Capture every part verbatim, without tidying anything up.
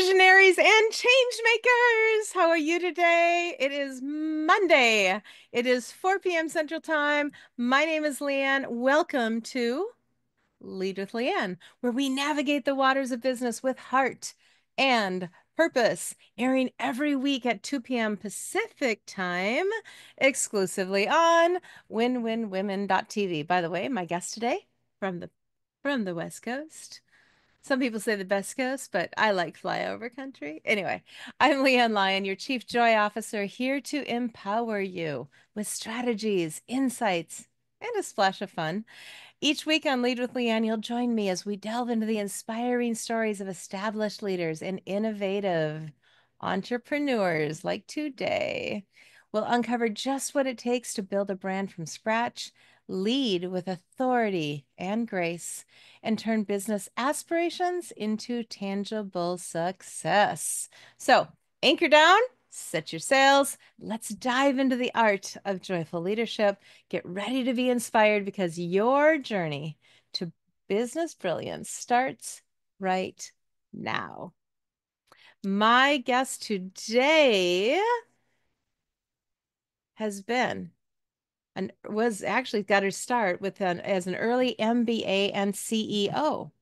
visionaries and change makers. How are you today? It is Monday. It is four p.m. Central Time. My name is Leanne. Welcome to Lead with Leanne, where we navigate the waters of business with heart and purpose, airing every week at two p.m. Pacific Time, exclusively on win win women dot t v. By the way, my guest today from the from the West Coast. Some people say the best coast, but I like flyover country. Anyway, I'm Leanne Lyon, your Chief Joy Officer, here to empower you with strategies, insights, and a splash of fun. Each week on Lead with Leanne, you'll join me as we delve into the inspiring stories of established leaders and innovative entrepreneurs like today. We'll uncover just what it takes to build a brand from scratch, lead with authority and grace, and turn business aspirations into tangible success. So anchor down, set your sails. Let's dive into the art of joyful leadership. Get ready to be inspired, because your journey to business brilliance starts right now. My guest today has been and was actually got her start with an, as an early M B A and C E O.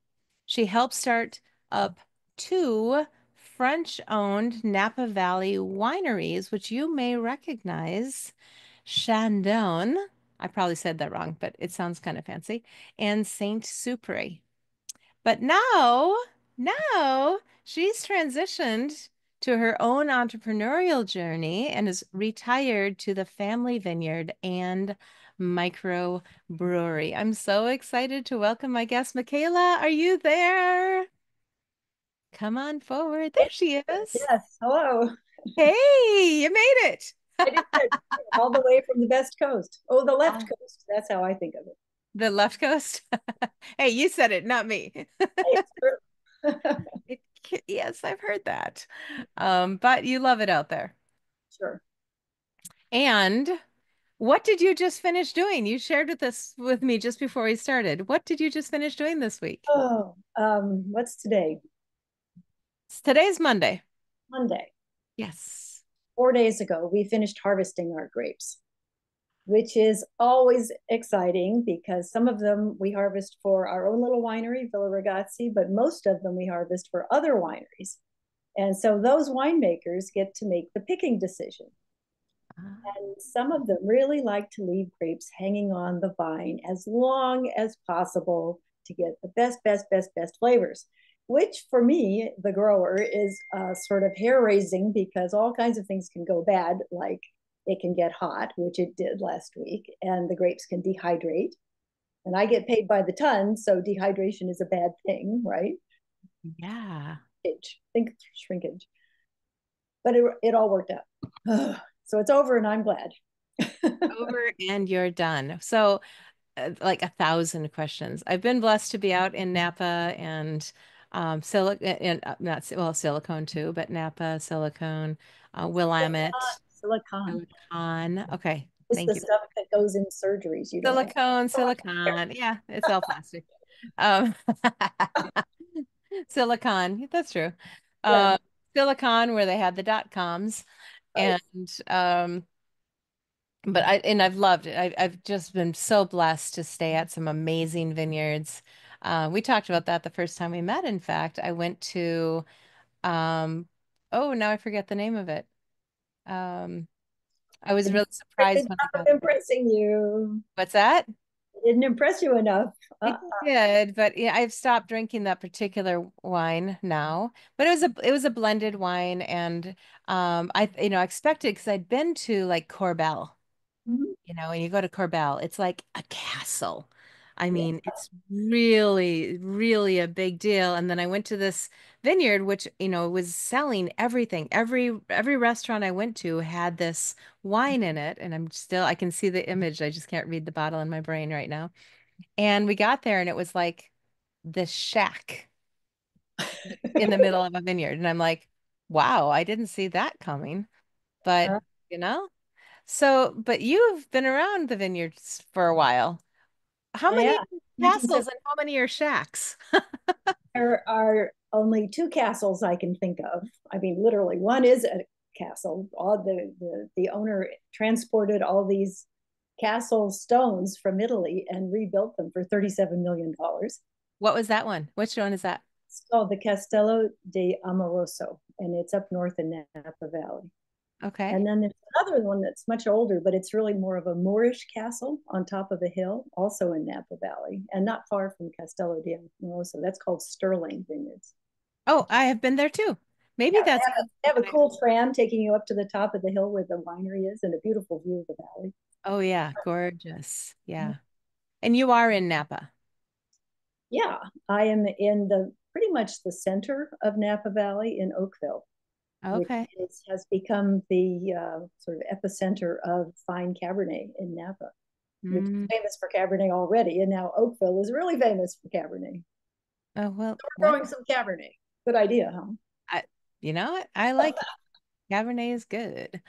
She helped start up two French-owned Napa Valley wineries, which you may recognize: Chandon, I probably said that wrong, but it sounds kind of fancy, and Saint Supery. But now, now she's transitioned to her own entrepreneurial journey and is retired to the family vineyard and micro brewery. I'm so excited to welcome my guest. Michaela, are you there? Come on forward. There she is. Yes. Hello. Hey, you made it. I did it. All the way from the best coast. Oh, the left oh. coast. That's how I think of it. The left coast? Hey, you said it, not me. It, yes, I've heard that. Um, but you love it out there. Sure. And what did you just finish doing? You shared with us with me just before we started. What did you just finish doing this week? Oh, um, what's today? Today's Monday. Monday. Yes. Four days ago, we finished harvesting our grapes, which is always exciting because some of them we harvest for our own little winery, Villa Ragazzi, but most of them we harvest for other wineries. And so those winemakers get to make the picking decision. Ah. And some of them really like to leave grapes hanging on the vine as long as possible to get the best, best, best, best flavors, which for me, the grower, is uh, sort of hair-raising, because all kinds of things can go bad, like it can get hot, which it did last week, and the grapes can dehydrate. And I get paid by the ton, so dehydration is a bad thing, right? Yeah. Shrinkage. Think shrinkage. But it, it all worked out. So it's over, and I'm glad. Over, and you're done. So uh, like a thousand questions. I've been blessed to be out in Napa and... Um, Silicon, and uh, not well, Silicon too, but Napa, Silicon, uh, Willamette, Silicon, Silicon. Okay, it's thank the you. Stuff that goes in surgeries. You Silicon, Silicon, yeah, it's all plastic. um, Silicon, that's true. Yeah. Uh, Silicon, where they had the dot coms, right. and um, but I and I've loved it. I, I've just been so blessed to stay at some amazing vineyards. Uh, we talked about that the first time we met. In fact, I went to, um, oh, now I forget the name of it. Um, I was really surprised. It's not impressing you. What's that? It didn't impress you enough. Uh-uh. It did, but yeah, I've stopped drinking that particular wine now. But it was a it was a blended wine, and um, I you know expected, because I'd been to like Corbell, mm-hmm. you know, and you go to Corbell, it's like a castle. I mean, yeah. It's really, really a big deal. And then I went to this vineyard, which, you know, was selling everything. Every every restaurant I went to had this wine in it. And I'm still, I can see the image. I just can't read the bottle in my brain right now. And we got there and it was like the shack in the middle of a vineyard. And I'm like, wow, I didn't see that coming. But, uh-huh. you know, so, but you've been around the vineyards for a while. How many yeah. castles and how many are shacks? There are only two castles I can think of. I mean, literally, one is a castle. All the, the, the owner transported all these castle stones from Italy and rebuilt them for thirty-seven million dollars. What was that one? Which one is that? It's called the Castello di Amorosa, and it's up north in Napa Valley. Okay. And then there's another one that's much older, but it's really more of a Moorish castle on top of a hill, also in Napa Valley, and not far from Castello di Amorosa. That's called Sterling Vineyards. Oh, I have been there too. Maybe yeah, that's... They have, they have a cool tram taking you up to the top of the hill where the winery is and a beautiful view of the valley. Oh, yeah. Gorgeous. Yeah. And you are in Napa. Yeah. I am in the pretty much the center of Napa Valley in Oakville. Okay. It has become the uh, sort of epicenter of fine Cabernet in Napa. Which mm. is famous for Cabernet already, and now Oakville is really famous for Cabernet. Oh, well. So we're growing well. some Cabernet. Good idea, huh? I, you know what? I like it. Cabernet is good.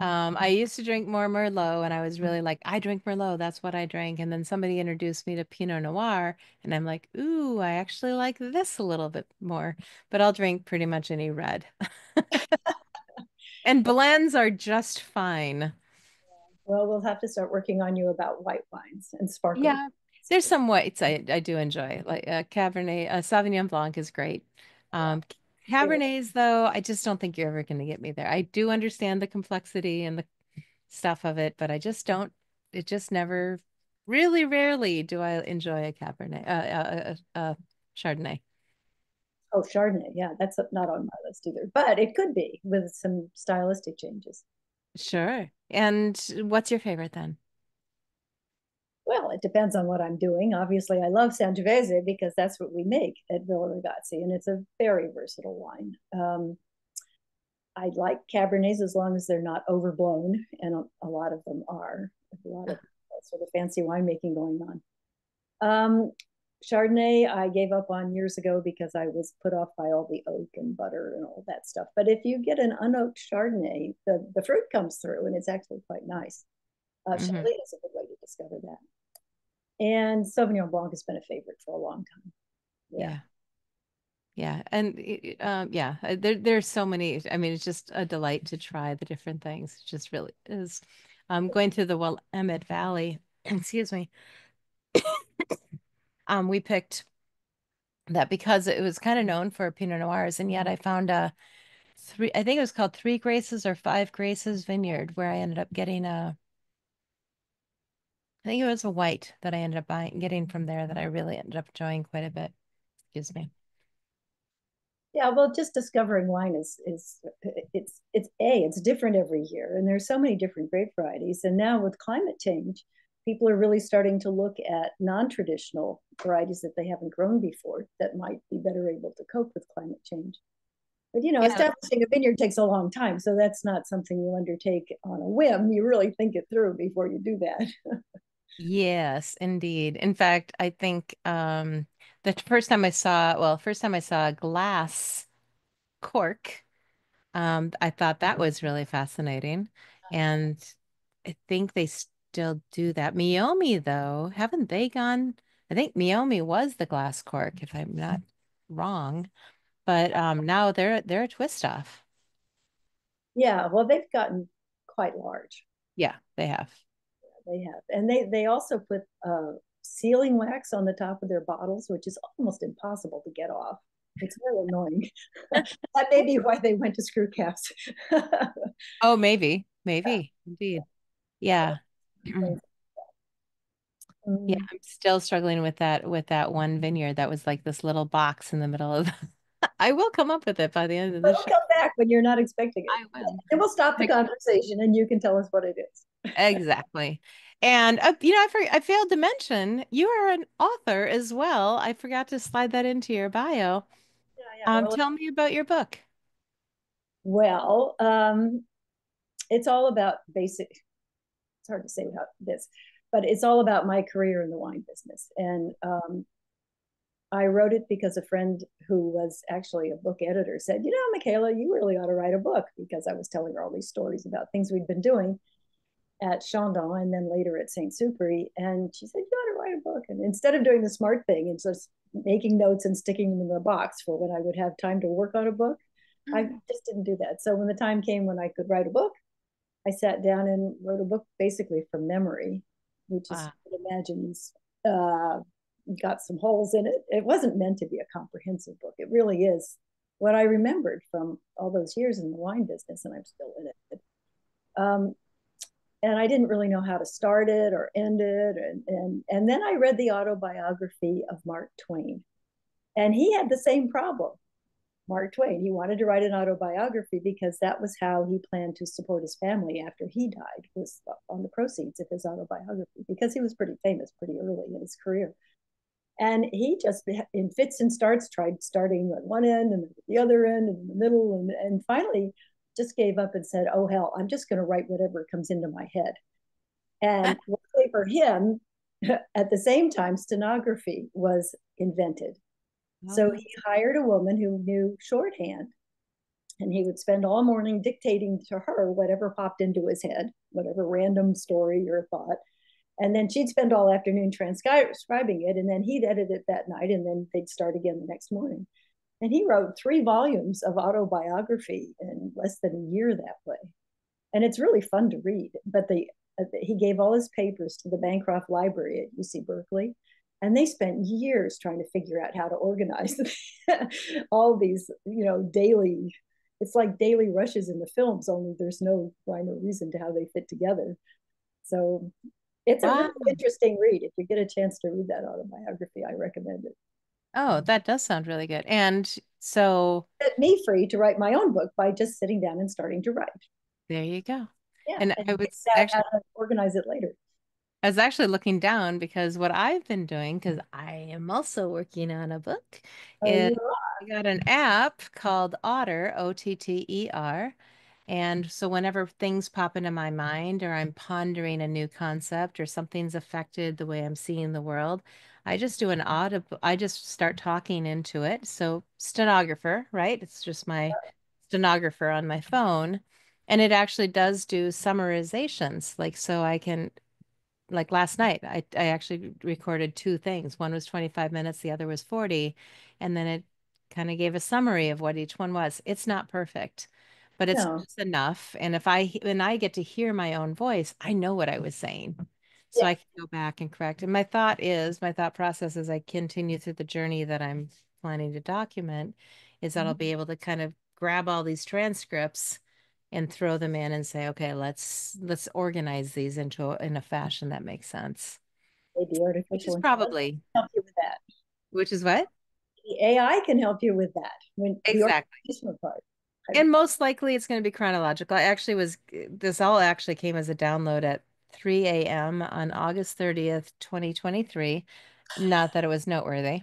Um, I used to drink more Merlot, and I was really like, I drink Merlot. That's what I drink. And then somebody introduced me to Pinot Noir, and I'm like, ooh, I actually like this a little bit more, but I'll drink pretty much any red. And blends are just fine. Well, we'll have to start working on you about white wines and sparkling. Yeah, there's some whites I, I do enjoy, like uh, Cabernet, uh, Sauvignon Blanc is great. Um, Cabernets, though, I just don't think you're ever going to get me there. I do understand the complexity and the stuff of it, but I just don't, it just never, really rarely do I enjoy a Cabernet, uh, a, a, a Chardonnay. Oh, Chardonnay, yeah, that's not on my list either, but it could be with some stylistic changes. Sure. And what's your favorite then? Well, it depends on what I'm doing. Obviously, I love Sangiovese because that's what we make at Villa Ragazzi, and it's a very versatile wine. Um, I like Cabernets as long as they're not overblown, and a, a lot of them are. There's a lot of sort of fancy winemaking going on. Um, Chardonnay, I gave up on years ago because I was put off by all the oak and butter and all that stuff. But if you get an unoaked Chardonnay, the, the fruit comes through, and it's actually quite nice. Uh, mm-hmm. Chablis is a good way to discover that. And Sauvignon Blanc has been a favorite for a long time. Yeah. Yeah. yeah. And um, yeah, there, there's so many. I mean, it's just a delight to try the different things. It just really is. Um, going through the Willamette Valley, excuse me, um, we picked that because it was kind of known for Pinot Noirs. And yet I found a three, I think it was called Three Graces or Five Graces Vineyard, where I ended up getting a I think it was a white that I ended up buying, getting from there that I really ended up enjoying quite a bit. Excuse me. Yeah, well, just discovering wine is, is it's, it's A, it's different every year. And there's so many different grape varieties. And now with climate change, people are really starting to look at non-traditional varieties that they haven't grown before that might be better able to cope with climate change. But, you know, yeah. establishing a vineyard takes a long time. So that's not something you undertake on a whim. You really think it through before you do that. Yes, indeed. In fact, I think um, the first time I saw, well, first time I saw a glass cork, um, I thought that was really fascinating. And I think they still do that. Meomi, though, haven't they gone? I think Meomi was the glass cork, if I'm not wrong. But um, now they're, they're a twist off. Yeah, well, they've gotten quite large. Yeah, they have. They have, and they they also put uh, sealing wax on the top of their bottles, which is almost impossible to get off. It's really annoying. That may be why they went to screw caps. Oh, maybe, maybe, yeah. Indeed, yeah, yeah. Yeah, I'm still struggling with that with that one vineyard that was like this little box in the middle of. The... I will come up with it by the end of the show. It'll come back when you're not expecting it. I will. And we'll stop the conversation, and you can tell us what it is. Exactly. And, uh, you know, I, for, I failed to mention you are an author as well. I forgot to slide that into your bio. Yeah, yeah, um, well, tell me about your book. Well, um, it's all about basic, it's hard to say about this, but it's all about my career in the wine business. And um, I wrote it because a friend who was actually a book editor said, you know, Michaela, you really ought to write a book, because I was telling her all these stories about things we'd been doing at Chandon and then later at Saint Supery. And she said, you ought to write a book. And instead of doing the smart thing and just making notes and sticking them in the box for when I would have time to work on a book. Mm-hmm. I just didn't do that. So when the time came when I could write a book, I sat down and wrote a book basically from memory, which wow. is, imagines, uh, got some holes in it. It wasn't meant to be a comprehensive book. It really is what I remembered from all those years in the wine business, and I'm still in it. Um, and I didn't really know how to start it or end it. And, and, and then I read the autobiography of Mark Twain, and he had the same problem. Mark Twain, he wanted to write an autobiography because that was how he planned to support his family after he died, was on the proceeds of his autobiography, because he was pretty famous pretty early in his career. And he just, in fits and starts, tried starting at one end and the other end and the middle, and, and finally just gave up and said, oh, hell, I'm just going to write whatever comes into my head. And luckily for him, at the same time, stenography was invented. So he hired a woman who knew shorthand, and he would spend all morning dictating to her whatever popped into his head, whatever random story or thought. And then she'd spend all afternoon transcribing it, and then he'd edit it that night, and then they'd start again the next morning. And he wrote three volumes of autobiography in less than a year that way. And it's really fun to read, but the, uh, he gave all his papers to the Bancroft Library at U C Berkeley. And they spent years trying to figure out how to organize all these, you know, daily, it's like daily rushes in the films, only there's no rhyme or reason to how they fit together. So it's wow. a really interesting read. If you get a chance to read that autobiography, I recommend it. Oh, that does sound really good. And so it set me free to write my own book by just sitting down and starting to write. There you go. Yeah, and, and I would actually how to organize it later. I was actually looking down because what I've been doing, because I am also working on a book, oh, is I got an app called Otter, O T T E R. And so whenever things pop into my mind, or I'm pondering a new concept, or something's affected the way I'm seeing the world, I just do an audible, I just start talking into it. So stenographer, right? It's just my stenographer on my phone. And it actually does do summarizations. Like, so I can... Like last night, I, I actually recorded two things. One was twenty-five minutes, the other was forty. And then it kind of gave a summary of what each one was. It's not perfect, but it's no. just enough. And if I, when I get to hear my own voice, I know what I was saying. So yeah. I can go back and correct. And my thought is, my thought process as I continue through the journey that I'm planning to document is that mm-hmm. I'll be able to kind of grab all these transcripts and throw them in and say, okay, let's let's organize these into a, in a fashion that makes sense. Maybe artificial which is probably help you with that. Which is what? The A I can help you with that. When exactly. The part. I and mean. Most likely it's going to be chronological. I actually was this all actually came as a download at three a m on August thirtieth, twenty twenty-three. Not that it was noteworthy.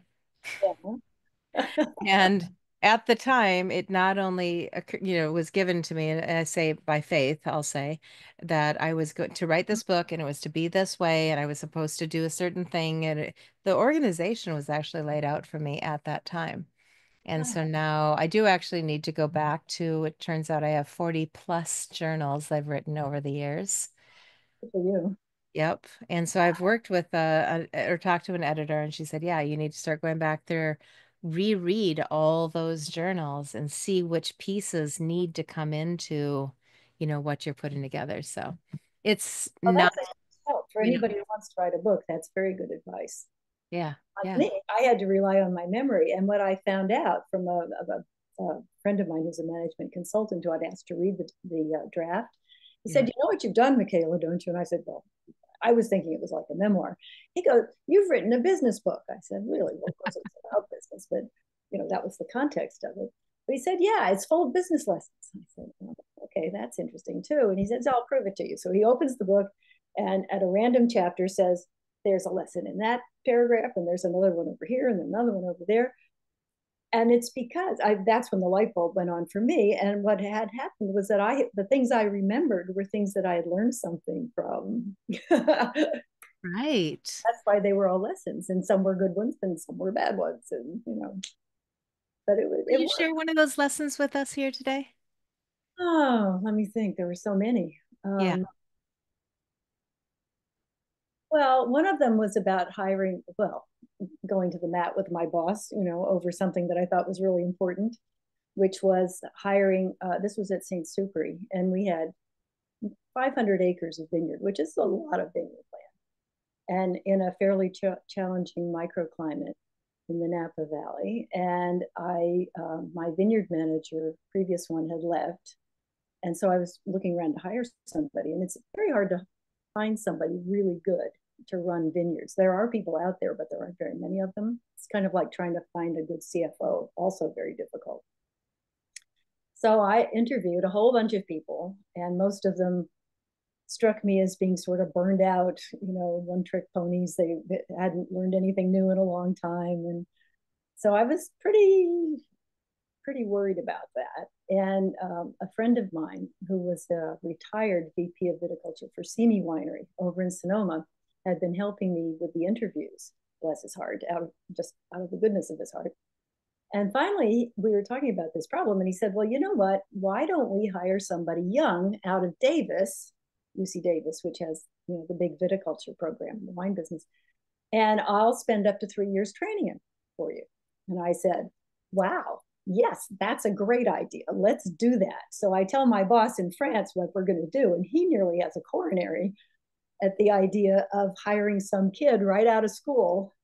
Yeah. And at the time, it not only, you know, was given to me, and I say by faith, I'll say that I was going to write this book and it was to be this way. And I was supposed to do a certain thing. And it, the organization was actually laid out for me at that time. And so now I do actually need to go back to, it turns out I have forty plus journals I've written over the years. Good for you. Yep. And so I've worked with a, a, or talked to an editor, and she said, yeah, you need to start going back there, reread all those journals and see which pieces need to come into, you know, what you're putting together. So it's well, not help for anybody who wants to write a book. That's very good advice. Yeah. I yeah. think I had to rely on my memory. And what I found out from a, a, a friend of mine who's a management consultant who I'd asked to read the, the uh, draft, he yeah. said, you know what you've done, Michaela, don't you? And I said, well, I was thinking it was like a memoir. He goes, you've written a business book. I said, really? Well, of course it's about business, but you know, that was the context of it. But he said, yeah, it's full of business lessons. I said, well, okay, that's interesting too. And he says, I'll prove it to you. So he opens the book and at a random chapter says, there's a lesson in that paragraph, and there's another one over here, and another one over there. And it's because I, that's when the light bulb went on for me. And what had happened was that I, the things I remembered were things that I had learned something from. Right. That's why they were all lessons, and some were good ones and some were bad ones. And, you know, but it was. Can you worked. Share one of those lessons with us here today? Oh, let me think. There were so many. Um, yeah. Well, one of them was about hiring, well, going to the mat with my boss, you know, over something that I thought was really important, which was hiring, uh, this was at Saint Supery, and we had five hundred acres of vineyard, which is a lot of vineyard land, and in a fairly ch challenging microclimate in the Napa Valley. And I, uh, my vineyard manager, previous one, had left. And so I was looking around to hire somebody, and it's very hard to find somebody really good to run vineyards. There are people out there, but there aren't very many of them. It's kind of like trying to find a good C F O, also very difficult. So I interviewed a whole bunch of people, and most of them struck me as being sort of burned out, you know, one-trick ponies. They hadn't learned anything new in a long time. And so I was pretty, pretty worried about that. And um, a friend of mine who was a retired V P of viticulture for Simi Winery over in Sonoma had been helping me with the interviews, bless his heart, out of, just out of the goodness of his heart. And finally, we were talking about this problem, and he said, well, you know what? Why don't we hire somebody young out of Davis, U C Davis, which has, you know, the big viticulture program in the wine business, and I'll spend up to three years training him for you. And I said, wow, yes, that's a great idea. Let's do that. So I tell my boss in France what we're going to do, and he nearly has a coronary at the idea of hiring some kid right out of school,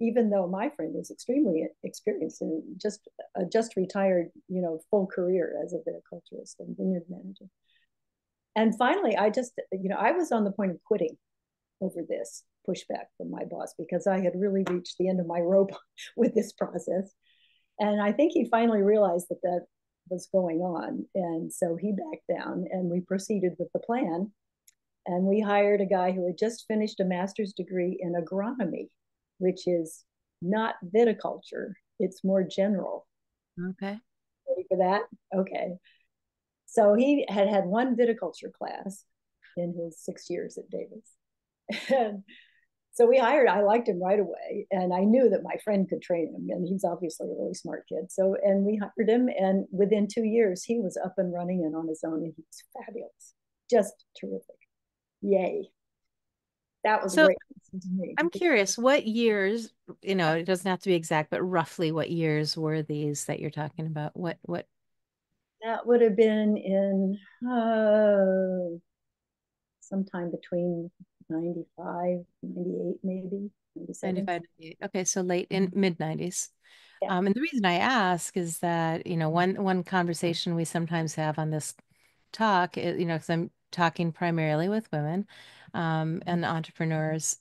even though my friend is extremely experienced and just uh, just retired, you know, full career as a viticulturist and vineyard manager. And finally, I just, you know, I was on the point of quitting over this pushback from my boss, because I had really reached the end of my rope with this process. And I think he finally realized that that was going on. And so he backed down, and we proceeded with the plan. And we hired a guy who had just finished a master's degree in agronomy, which is not viticulture. It's more general. Okay. Ready for that? Okay. So he had had one viticulture class in his six years at Davis. And so we hired, I liked him right away. And I knew that my friend could train him, and he's obviously a really smart kid. So, and we hired him, and within two years, he was up and running and on his own, and he was fabulous, just terrific. Yay. That was so great. I'm curious, what years, you know, it doesn't have to be exact, but roughly what years were these that you're talking about? What, what? That would have been in uh, sometime between ninety-five, ninety-eight, maybe. ninety-seven. ninety-five, ninety-eight. Okay. So late in mid nineties. Yeah. Um, and the reason I ask is that, you know, one, one conversation we sometimes have on this talk, is, you know, because I'm talking primarily with women um, and entrepreneurs.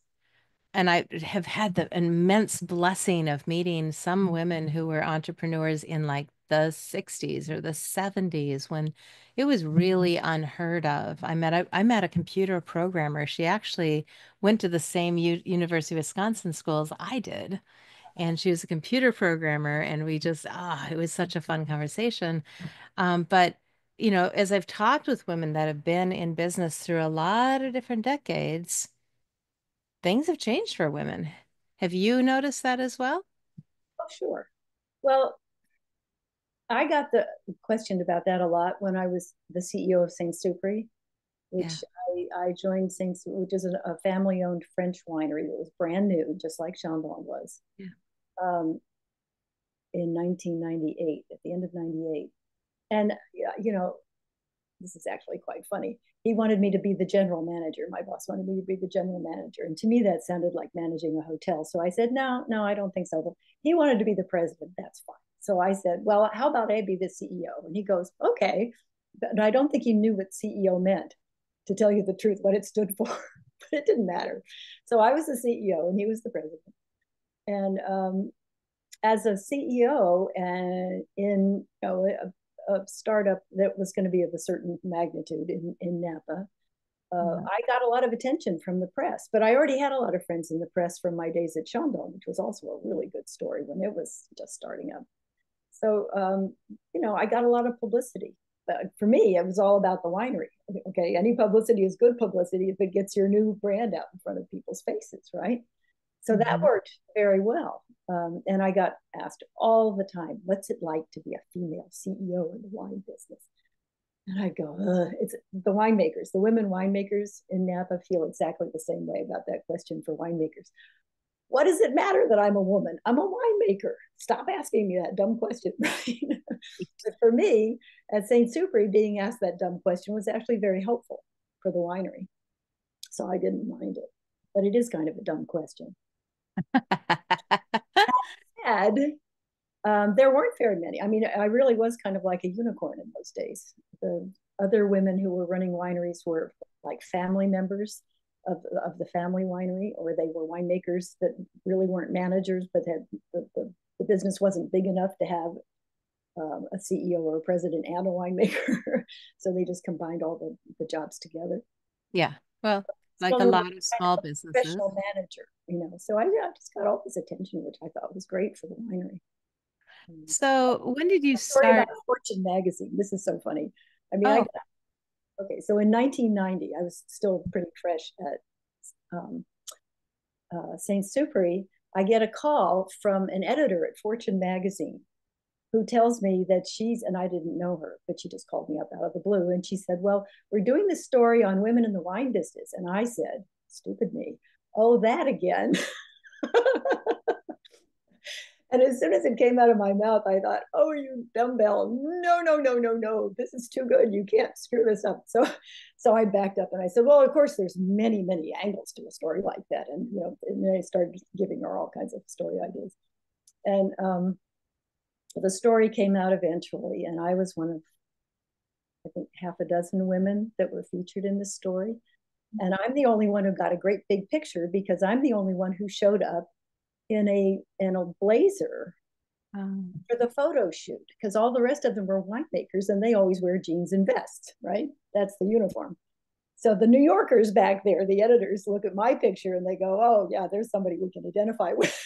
And I have had the immense blessing of meeting some women who were entrepreneurs in like the sixties or the seventies, when it was really unheard of. I met, I, I met a computer programmer. She actually went to the same U University of Wisconsin school as I did. And she was a computer programmer, and we just, ah, oh, it was such a fun conversation. Um, but you know, as I've talked with women that have been in business through a lot of different decades, things have changed for women. Have you noticed that as well? Oh, sure. Well, I got the questioned about that a lot when I was the C E O of Saint Supery, which yeah. I, I joined Saint Supery, which is a family-owned French winery that was brand new, just like Chandon was, yeah. um, in nineteen ninety-eight, at the end of ninety-eight. And, you know, this is actually quite funny. He wanted me to be the general manager. My boss wanted me to be the general manager. And to me, that sounded like managing a hotel. So I said, no, no, I don't think so. But he wanted to be the president. That's fine. So I said, well, how about I be the C E O? And he goes, okay. And I don't think he knew what C E O meant, to tell you the truth, what it stood for. But it didn't matter. So I was the C E O, and he was the president. And um, as a C E O, and in, you know, a, a startup that was going to be of a certain magnitude in, in Napa. Uh, mm-hmm. I got a lot of attention from the press, but I already had a lot of friends in the press from my days at Chandon, which was also a really good story when it was just starting up. So, um, you know, I got a lot of publicity. But for me, it was all about the winery. Okay, any publicity is good publicity if it gets your new brand out in front of people's faces, right? So that mm-hmm. worked very well. Um, and I got asked all the time, what's it like to be a female C E O in the wine business? And I go, ugh. It's the winemakers, the women winemakers in Napa feel exactly the same way about that question for winemakers. What does it matter that I'm a woman? I'm a winemaker. Stop asking me that dumb question. Right? But for me, at Saint Supery, being asked that dumb question was actually very helpful for the winery. So I didn't mind it. But it is kind of a dumb question. That said, um, there weren't very many. I mean, I really was kind of like a unicorn in those days. The other women who were running wineries were like family members of, of the family winery, or they were winemakers that really weren't managers, but had the, the, the business wasn't big enough to have um, a C E O or a president and a winemaker. So they just combined all the, the jobs together. Yeah. Well, like so a lot of small kind of businesses. Professional manager, you know. So I, I just got all this attention, which I thought was great for the winery. So when did you start Fortune magazine? This is so funny. I mean, oh. I got, okay. So in nineteen ninety, I was still pretty fresh at um, uh, Saint Supery. I get a call from an editor at Fortune magazine who tells me that she's, and I didn't know her, but she just called me up out of the blue. And she said, well, we're doing this story on women in the wine business. And I said, stupid me, oh, that again. And as soon as it came out of my mouth, I thought, oh, you dumbbell, no, no, no, no, no, this is too good. You can't screw this up. So so I backed up and I said, well, of course, there's many, many angles to a story like that. And, you know, and then I started giving her all kinds of story ideas. And um, the story came out eventually. And I was one of, I think, half a dozen women that were featured in the story. And I'm the only one who got a great big picture because I'm the only one who showed up in a in a blazer um, for the photo shoot, because all the rest of them were winemakers and they always wear jeans and vests, right? That's the uniform. So the New Yorkers back there, the editors, look at my picture and they go, oh yeah, there's somebody we can identify with.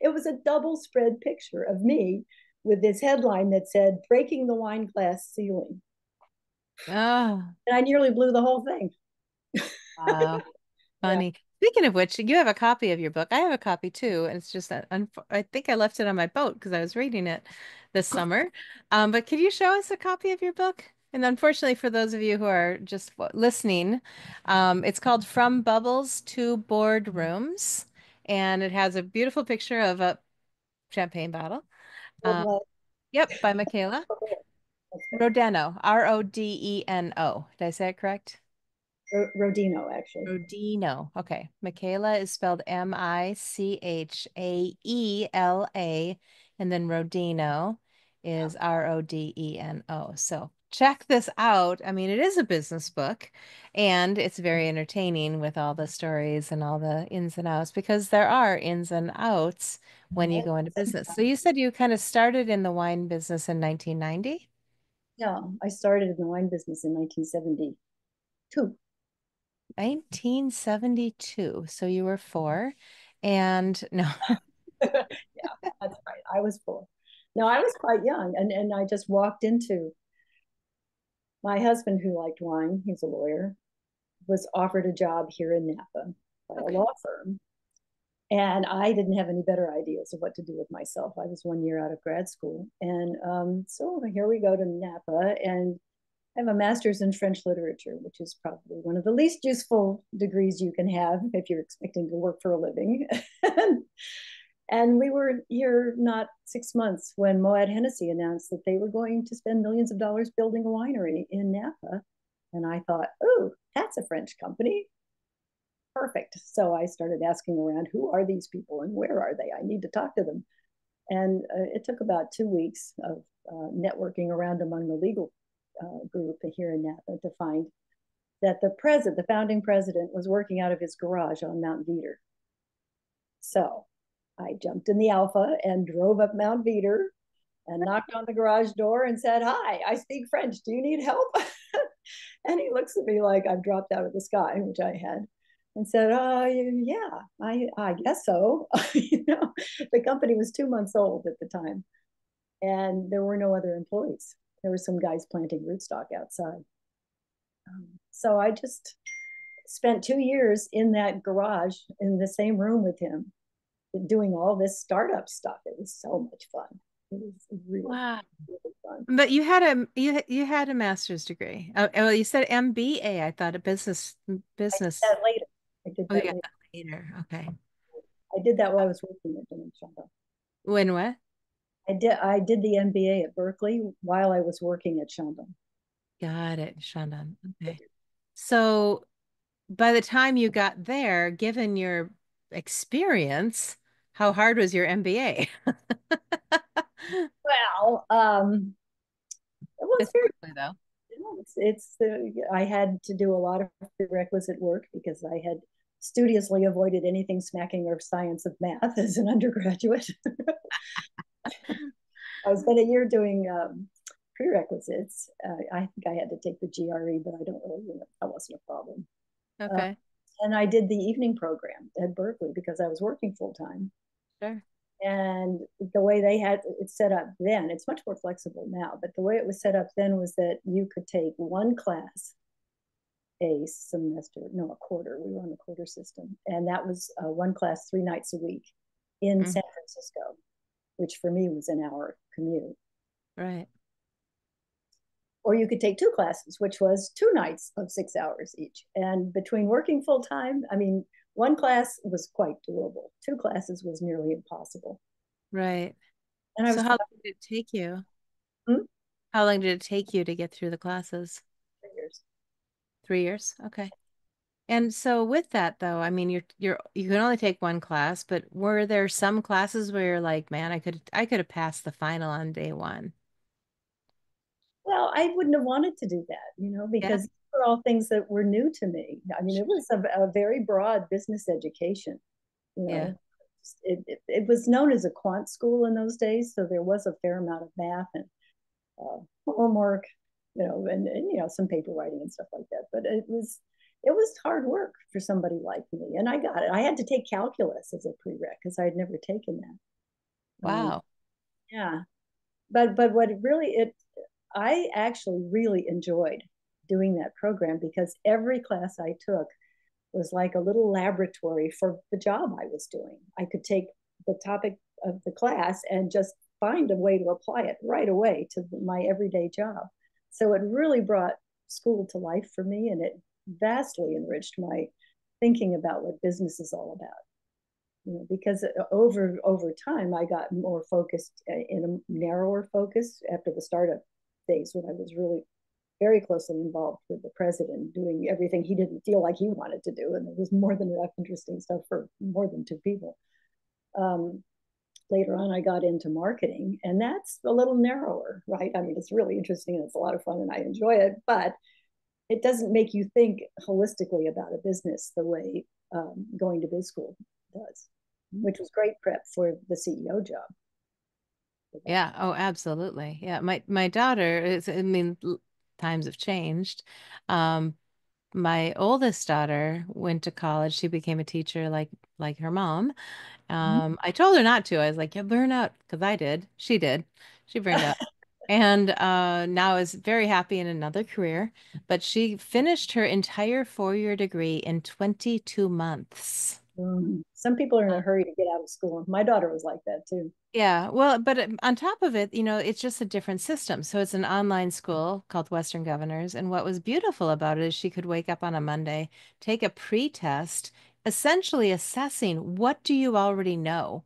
It was a double spread picture of me with this headline that said, breaking the wine glass ceiling. Oh. And I nearly blew the whole thing. Wow, funny. Yeah. Speaking of which, you have a copy of your book. I have a copy too. And it's just that I think I left it on my boat because I was reading it this summer. Um, but could you show us a copy of your book? And unfortunately, for those of you who are just listening, um, it's called From Bubbles to Board Rooms. And it has a beautiful picture of a champagne bottle. Um, yep, by Michaela Rodino, R O D E N O. Did I say it correct? Rodino, actually. Rodino. Okay. Michaela is spelled M I C H A E L A. And then Rodino is R O D E N O. So check this out. I mean, it is a business book and it's very entertaining with all the stories and all the ins and outs, because there are ins and outs when you go into business. So you said you kind of started in the wine business in nineteen ninety? Yeah, I started in the wine business in nineteen seventy-two. nineteen seventy-two. So you were four, and no. Yeah, that's right. I was four. No, I was quite young, and and I just walked into my husband, who liked wine. He's a lawyer. Was offered a job here in Napa by okay. a law firm, and I didn't have any better ideas of what to do with myself. I was one year out of grad school, and um, so here we go to Napa, and I have a master's in French literature, which is probably one of the least useful degrees you can have if you're expecting to work for a living. And we were here not six months when Moët Hennessy announced that they were going to spend millions of dollars building a winery in Napa. And I thought, oh, that's a French company. Perfect. So I started asking around, who are these people and where are they? I need to talk to them. And uh, it took about two weeks of uh, networking around among the legal Uh, group here in Napa to find that the president, the founding president, was working out of his garage on Mount Veeder. So I jumped in the Alfa and drove up Mount Veeder and knocked on the garage door and said, hi, I speak French. Do you need help? And he looks at me like I've dropped out of the sky, which I had, and said, oh, yeah, I, I guess so. You know, the company was two months old at the time and there were no other employees. There were some guys planting rootstock outside. Um, so I just spent two years in that garage in the same room with him doing all this startup stuff. It was so much fun. It was really, wow. really fun. But you had a you you had a master's degree. Oh, well, you said M B A. I thought a business business. I did that later. I did that, oh, yeah, later. later. Okay. I did that while I was working at Chandon. When what? I did I did the M B A at Berkeley while I was working at Chandon. Got it, Chandon. Okay. So by the time you got there, given your experience, how hard was your M B A? Well, um, it was it's very quickly, though. It's, it's uh, I had to do a lot of prerequisite work because I had studiously avoided anything smacking of science of math as an undergraduate. I spent a year doing um, prerequisites. Uh, I think I had to take the G R E, but I don't really remember. That wasn't a problem. Okay. Uh, and I did the evening program at Berkeley because I was working full time. Sure. And the way they had it set up then, it's much more flexible now, but the way it was set up then was that you could take one class a semester, no, a quarter. We were on the quarter system. And that was uh, one class three nights a week in mm-hmm. San Francisco, which for me was an hour commute. Right. Or you could take two classes, which was two nights of six hours each. And between working full time, I mean, one class was quite doable. Two classes was nearly impossible. Right. And I so was how long did it take you? Hmm? How long did it take you to get through the classes? Three years. Three years. Okay. And so with that, though, I mean, you're you're you can only take one class, but were there some classes where you're like, man, I could I could have passed the final on day one? Well, I wouldn't have wanted to do that, you know, because yeah. these were all things that were new to me. I mean, it was a, a very broad business education. You know? Yeah. It, it, it was known as a quant school in those days, so there was a fair amount of math and uh, homework, you know, and, and, you know, some paper writing and stuff like that. But it was, it was hard work for somebody like me, and I got it. I had to take calculus as a prereq because I had never taken that. Wow. Um, yeah. But, but what really, it, I actually really enjoyed doing that program because every class I took was like a little laboratory for the job I was doing. I could take the topic of the class and just find a way to apply it right away to my everyday job. So it really brought school to life for me, and it vastly enriched my thinking about what business is all about. You know, because over, over time, I got more focused in a narrower focus after the startup days when I was really very closely involved with the president, doing everything he didn't feel like he wanted to do, and there was more than enough interesting stuff for more than two people. Um, later on, I got into marketing, and that's a little narrower, right? I mean, it's really interesting and it's a lot of fun, and I enjoy it, but it doesn't make you think holistically about a business the way um, going to biz school does, which was great prep for the C E O job. Yeah. Oh, absolutely. Yeah. My, my daughter is, I mean, times have changed. Um, my oldest daughter went to college. She became a teacher like, like her mom. Um, mm-hmm. I told her not to. I was like, you'll burn out. Cause I did. She did. She burned out and, uh, now is very happy in another career, but she finished her entire four-year degree in twenty-two months. Mm-hmm. Some people are in a hurry to get out of school. My daughter was like that too. Yeah. Well, but on top of it, you know, it's just a different system. So it's an online school called Western Governors. And what was beautiful about it is she could wake up on a Monday, take a pre-test, essentially assessing what do you already know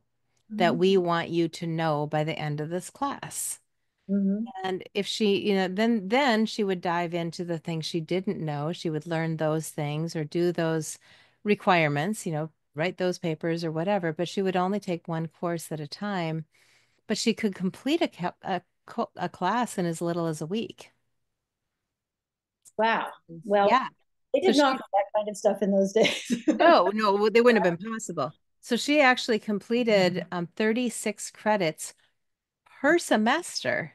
mm-hmm. that we want you to know by the end of this class. Mm-hmm. And if she, you know, then, then she would dive into the things she didn't know. She would learn those things or do those requirements, you know, write those papers or whatever, but she would only take one course at a time, but she could complete a, a, a class in as little as a week. Wow. Well, yeah. They did so not she, have that kind of stuff in those days. No, no, they wouldn't have been possible. So she actually completed um, thirty-six credits per semester.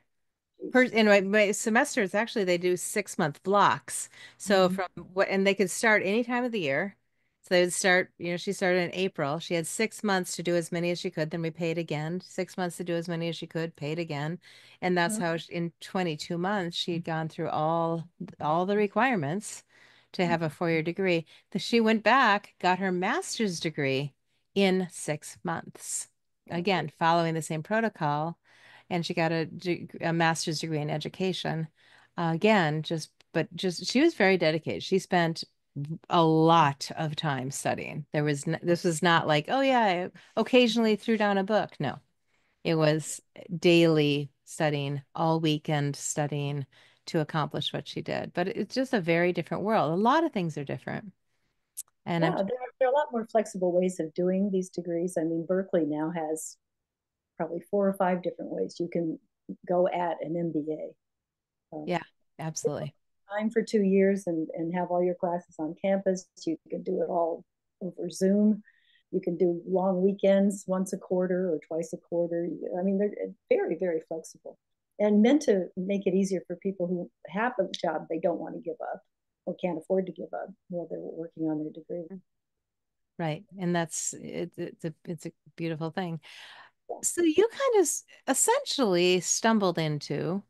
Per, anyway, my semester is actually, they do six month blocks. So mm-hmm. from what, and they could start any time of the year. So they would start, you know, she started in April. She had six months to do as many as she could. Then we paid again, six months to do as many as she could, paid again. And that's mm-hmm. how she, in twenty-two months, she'd gone through all, all the requirements to have a four-year degree. She went back, got her master's degree in six months. Again, following the same protocol. and she got a, a master's degree in education. Uh, again, just, but just, she was very dedicated. She spent a lot of time studying. There was, no, this was not like, oh yeah, I occasionally threw down a book. No, it was daily studying, all weekend studying to accomplish what she did. But it's just a very different world. A lot of things are different. And yeah, there, are, there are a lot more flexible ways of doing these degrees. I mean, Berkeley now has probably four or five different ways you can go at an M B A. Um, yeah, absolutely. Time for two years and, and have all your classes on campus. You can do it all over Zoom. You can do long weekends once a quarter or twice a quarter. I mean, they're very, very flexible and meant to make it easier for people who have a job they don't want to give up or can't afford to give up while they're working on their degree. Right. And that's, it, it's, a, it's a beautiful thing. So you kind of essentially stumbled into.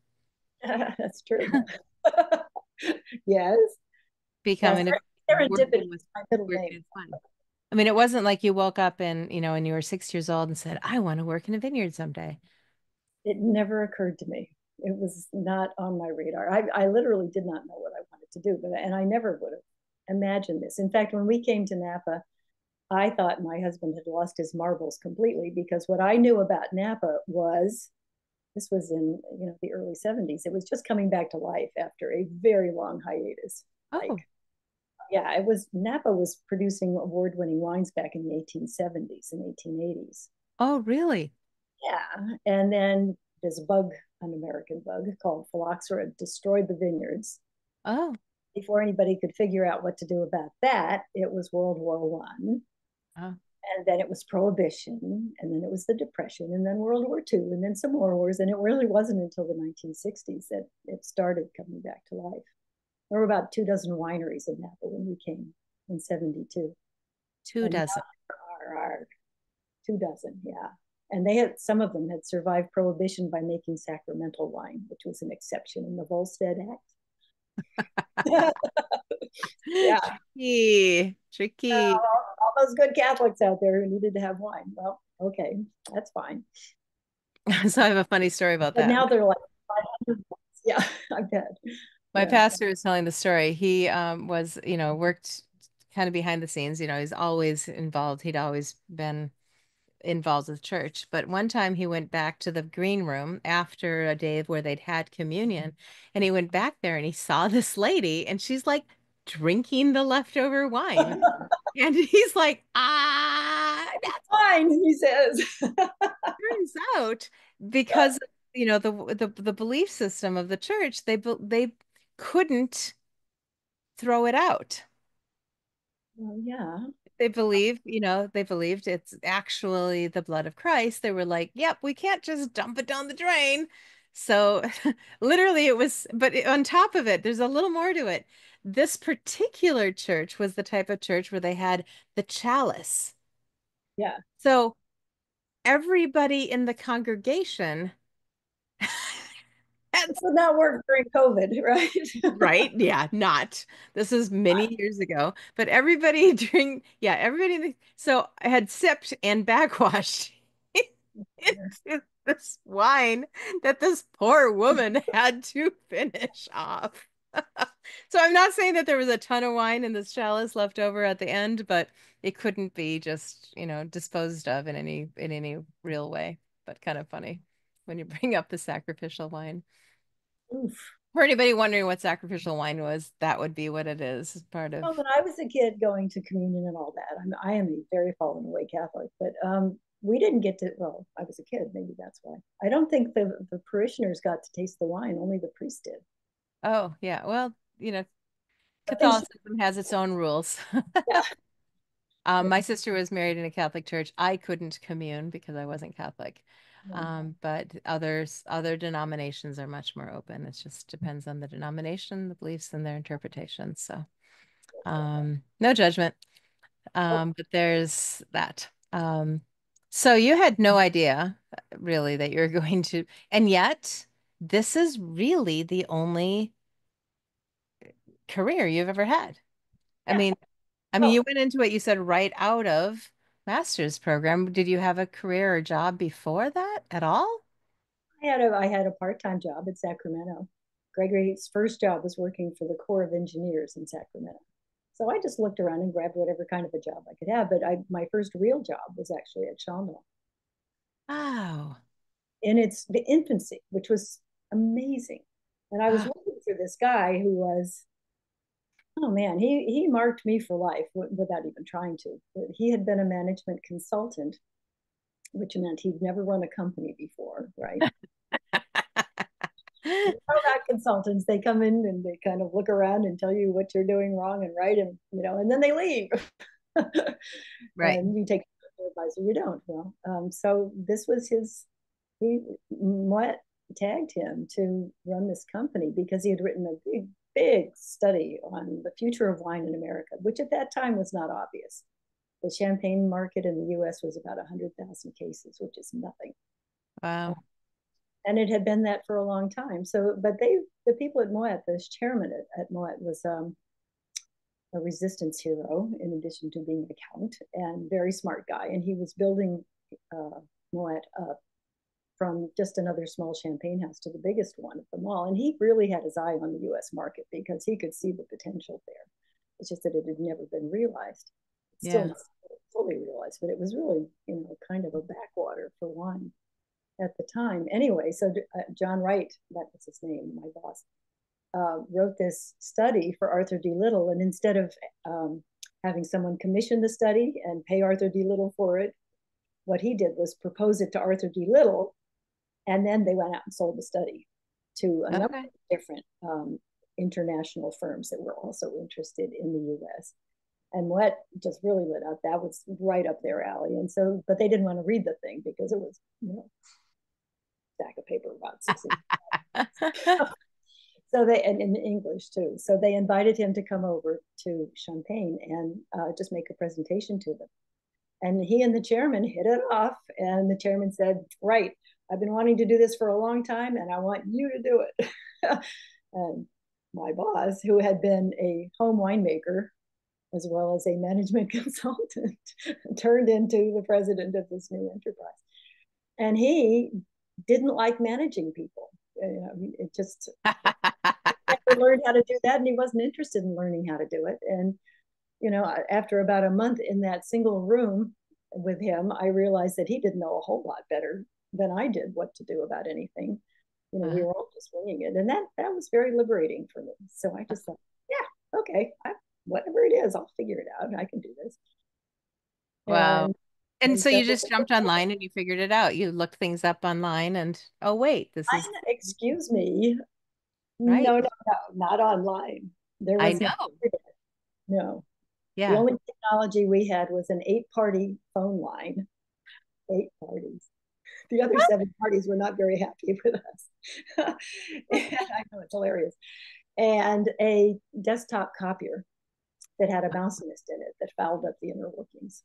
That's true. Yes. Becoming yeah, serendipity was my middle name. I mean, it wasn't like you woke up and, you know, and you were six years old and said, I want to work in a vineyard someday. It never occurred to me. It was not on my radar. I, I literally did not know what I wanted to do, but and I never would have imagined this. In fact, when we came to Napa, I thought my husband had lost his marbles completely, because what I knew about Napa was, this was in you know the early seventies, it was just coming back to life after a very long hiatus. Oh. Like, yeah, it was, Napa was producing award-winning wines back in the eighteen seventies and eighteen eighties. Oh, really? Yeah, and then this bug, an American bug called phylloxera, destroyed the vineyards. Oh. Before anybody could figure out what to do about that, it was World War One. Oh. And then it was Prohibition, and then it was the Depression, and then World War Two, and then some more wars. And it really wasn't until the nineteen sixties that it started coming back to life. There were about two dozen wineries in Napa when we came in seventy-two. Two and dozen. Our, our, our, two dozen, yeah. And they had, some of them had survived Prohibition by making sacramental wine, which was an exception in the Volstead Act. Yeah. Tricky. Tricky. Uh, all those good Catholics out there who needed to have wine. Well, okay, that's fine. So I have a funny story about but that. Now they're like five hundred. Yeah, I bet. My yeah. pastor is telling the story. He um, was, you know, worked kind of behind the scenes. You know, he's always involved. He'd always been involved with church. But one time he went back to the green room after a day where they'd had communion, and he went back there and he saw this lady, and she's like drinking the leftover wine. And he's like, ah, that's wine, he says. Turns out, because yeah. you know the, the the belief system of the church, they they couldn't throw it out. Well, yeah. They believe, you know, they believed it's actually the blood of Christ. They were like, yep, we can't just dump it down the drain. So literally it was, but on top of it, there's a little more to it. This particular church was the type of church where they had the chalice. Yeah. So everybody in the congregation. That would not work during COVID, right? Right. Yeah, not. This is many years ago. But everybody during, yeah, everybody. So I had sipped and backwashed into this wine that this poor woman had to finish off. So I'm not saying that there was a ton of wine in this chalice left over at the end, but it couldn't be just, you know, disposed of in any in any real way. But kind of funny when you bring up the sacrificial wine. Oof. For anybody wondering what sacrificial wine was, that would be what it is. It's part of. Well, when I was a kid going to communion and all that, I'm, I am a very fallen away Catholic, but um, we didn't get to, well, I was a kid, maybe that's why. I don't think the, the parishioners got to taste the wine, only the priest did. Oh, yeah. Well, you know, Catholicism has its own rules. Yeah. um, my sister was married in a Catholic church. I couldn't commune because I wasn't Catholic. Mm-hmm. Um, but others, other denominations are much more open. It just depends on the denomination, the beliefs, and their interpretation. So um, no judgment. Um, but there's that. Um, so you had no idea, really, that you're going to, and yet... this is really the only career you've ever had. Yeah. I mean, I mean, well, you went into it, you said right out of master's program. Did you have a career or job before that at all? I had a I had a part-time job in Sacramento. Gregory's first job was working for the Corps of Engineers in Sacramento. So I just looked around and grabbed whatever kind of a job I could have. But I, my first real job was actually at Chandon. Wow. In its the infancy, which was amazing. And I was wow. working for this guy who was, oh man, he, he marked me for life without even trying to. He had been a management consultant, which meant he'd never run a company before, right? Not consultants, they come in and they kind of look around and tell you what you're doing wrong and right, and you know, and then they leave. Right. And you take advice or you don't. You know? Um, so this was his. He Moët tagged him to run this company because he had written a big, big study on the future of wine in America, which at that time was not obvious. The champagne market in the U S was about a hundred thousand cases, which is nothing. Wow. And it had been that for a long time. So, but they, the people at Moët, the chairman at, at Moët was um, a resistance hero, in addition to being a count, and very smart guy. And he was building uh, Moët up from just another small champagne house to the biggest one of them all. And he really had his eye on the U S market because he could see the potential there. It's just that it had never been realized. It's yeah. still not fully realized, but it was really, you know, kind of a backwater for wine at the time. Anyway, so uh, John Wright, that was his name, my boss, uh, wrote this study for Arthur D. Little. And instead of um, having someone commission the study and pay Arthur D. Little for it, what he did was propose it to Arthur D. Little. And then they went out and sold the study to a number okay. of different um, international firms that were also interested in the U S And what just really lit up, that was right up their alley. And so, but they didn't want to read the thing because it was, you know, stack of paper about sixty. So they, and in English too. So they invited him to come over to Champaign and uh, just make a presentation to them. And he and the chairman hit it off. And the chairman said, right, I've been wanting to do this for a long time and I want you to do it. And my boss, who had been a home winemaker as well as a management consultant, turned into the president of this new enterprise. And he didn't like managing people. You know, it just never learned how to do that, and he wasn't interested in learning how to do it. And you know, after about a month in that single room with him, I realized that he didn't know a whole lot better than I did what to do about anything. You know, uh-huh. we were all just winging it, and that that was very liberating for me. So I just thought, yeah, okay, I, whatever it is, I'll figure it out. I can do this. Wow. Um, And, and so you just jumped online and you figured it out. You looked things up online and, oh, wait, this is. Excuse me. Right. No, no, no, not online. There was I know. No. Yeah. The only technology we had was an eight-party phone line. Eight parties. The other what? seven parties were not very happy with us. I know, it's hilarious. And a desktop copier that had a mouse nest in it that fouled up the inner workings.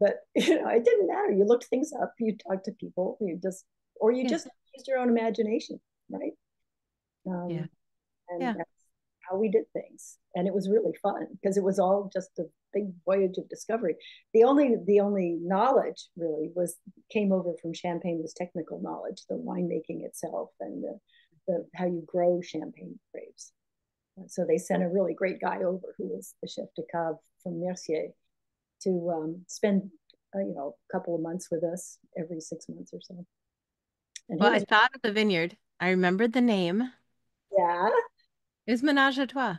But, you know, it didn't matter. You looked things up, you talked to people, you just, or you yeah. just used your own imagination, right? Um, yeah. And yeah. that's how we did things. And it was really fun because it was all just a big voyage of discovery. The only, the only knowledge really was, came over from Champagne was technical knowledge, the winemaking itself and the, the how you grow Champagne grapes. So they sent a really great guy over who was the chef de cave from Mercier, to um, spend, uh, you know, a couple of months with us every six months or so. And well, I thought of the vineyard. I remembered the name. Yeah. It was Ménage à Trois.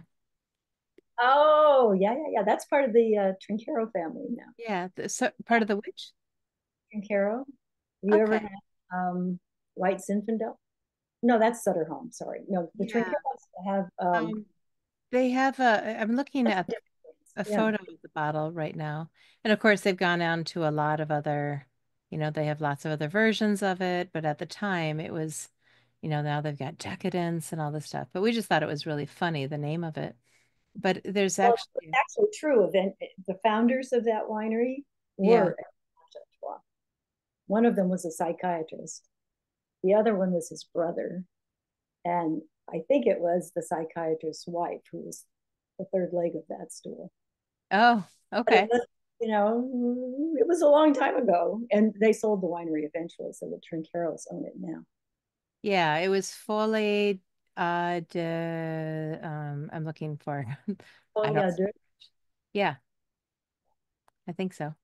Oh, yeah, yeah, yeah. That's part of the uh, Trincero family now. Yeah, the, so, part of the which? Trincero. You okay. ever had um, White Zinfandel? No, that's Sutterholm, sorry. No, the yeah. Trinceros have... Um, um, they have a... I'm looking at... Different. A yeah. photo of the bottle right now. And of course, they've gone on to a lot of other, you know, they have lots of other versions of it. But at the time it was, you know, now they've got decadence and all this stuff. But we just thought it was really funny, the name of it. But there's well, actually... It's actually true. Then the founders of that winery were... Yeah. One of them was a psychiatrist. The other one was his brother. And I think it was the psychiatrist's wife who was the third leg of that stool. Oh, okay. Was, you know, it was a long time ago, and they sold the winery eventually, so the Trinceros own it now. Yeah, it was Folie à Trois. Um, I'm looking for. I don't, yeah, I think so.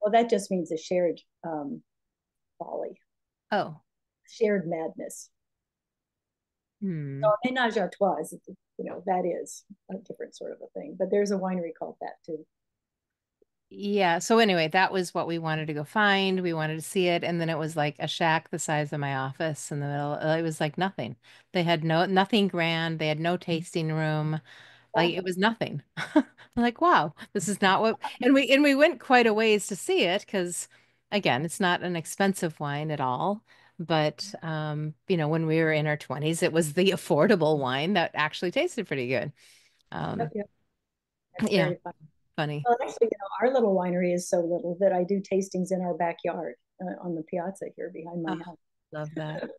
Well, that just means a shared um, folly. Oh, shared madness. Hmm. So Ménage à Trois, you know, that is a different sort of a thing. But there's a winery called that too. Yeah. So anyway, that was what we wanted to go find. We wanted to see it. And then it was like a shack the size of my office in the middle. It was like nothing. They had no, nothing grand. They had no tasting room. Like it was nothing. I'm like, wow, this is not what, and we, and we went quite a ways to see it. Cause again, it's not an expensive wine at all, but um, you know, when we were in our twenties, it was the affordable wine that actually tasted pretty good. Um, okay. Yeah. Funny. Well, actually, you know, our little winery is so little that I do tastings in our backyard uh, on the piazza here behind my oh, house. Love that.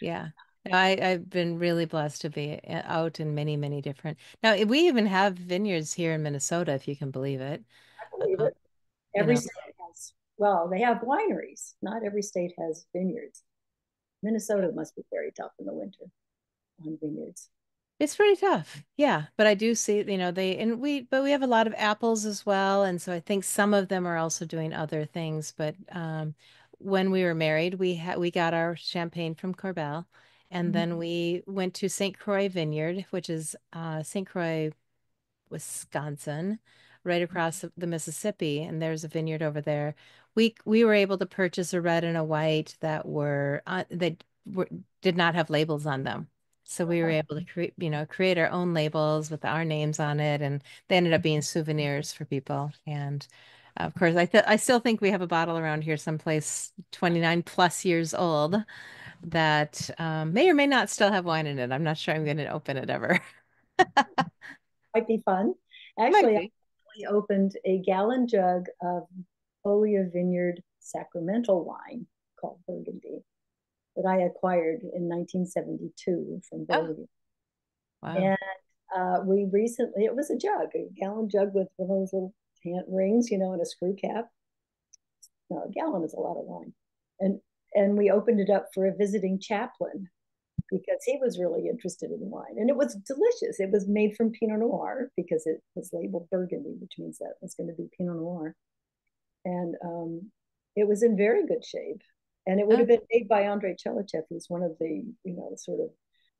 Yeah. I, I've been really blessed to be out in many, many different. Now, we even have vineyards here in Minnesota, if you can believe it. I believe it. Every you know. state has, well, they have wineries. Not every state has vineyards. Minnesota must be very tough in the winter on vineyards. It's pretty tough. Yeah. But I do see, you know, they, and we, but we have a lot of apples as well. And so I think some of them are also doing other things. But um, when we were married, we had, we got our champagne from Corbell, and mm-hmm. then we went to Saint Croix Vineyard, which is uh, Saint Croix, Wisconsin, right across the Mississippi. And there's a vineyard over there. We, we were able to purchase a red and a white that were, uh, that were, did not have labels on them. So we were able to create, you know, create our own labels with our names on it, and they ended up being souvenirs for people. And of course, I th I still think we have a bottle around here someplace twenty-nine plus years old that um, may or may not still have wine in it. I'm not sure I'm going to open it ever. Might be fun. Actually, be. I opened a gallon jug of Folia Vineyard sacramental wine called Burgundy that I acquired in nineteen seventy-two from Berkeley. Oh. Wow. And uh, we recently, it was a jug, a gallon jug with one of those little hand rings, you know, and a screw cap. No, a gallon is a lot of wine. And, and we opened it up for a visiting chaplain because he was really interested in wine. And it was delicious. It was made from Pinot Noir because it was labeled Burgundy, which means that it's going to be Pinot Noir. And um, it was in very good shape. And it would have been made by Andrei Chelichev, who's one of the, you know, sort of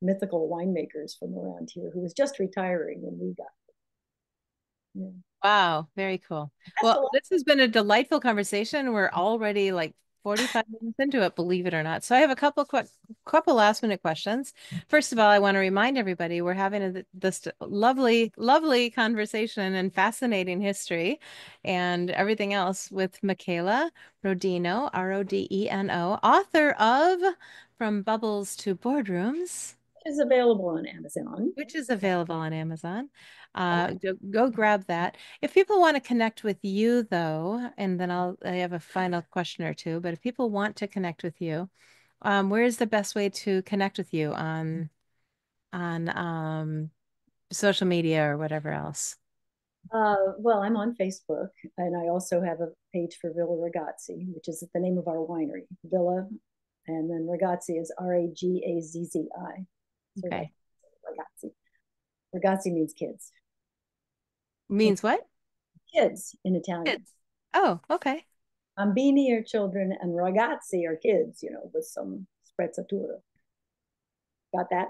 mythical winemakers from around here, who was just retiring when we got there. Yeah. Wow, very cool. That's well, this has been a delightful conversation. We're already like forty-five minutes into it, believe it or not. So I have a couple quick, couple last minute questions. First of all, I want to remind everybody we're having a, this lovely, lovely conversation and fascinating history and everything else with Michaela Rodino, R O D E N O, author of From Bubbles to Board Rooms. Which is available on Amazon. Which is available on Amazon. Uh, go, go grab that. If people want to connect with you, though, and then I'll I have a final question or two, but if people want to connect with you, um, where is the best way to connect with you on, on um, social media or whatever else? Uh, well, I'm on Facebook, and I also have a page for Villa Ragazzi, which is the name of our winery, Villa, and then Ragazzi is R A G A Z Z I. Okay. Ragazzi. Ragazzi means kids. Means what? Kids in Italian. Kids. Oh, okay. Bambini are children and ragazzi are kids, you know, with some sprezzatura. Got that?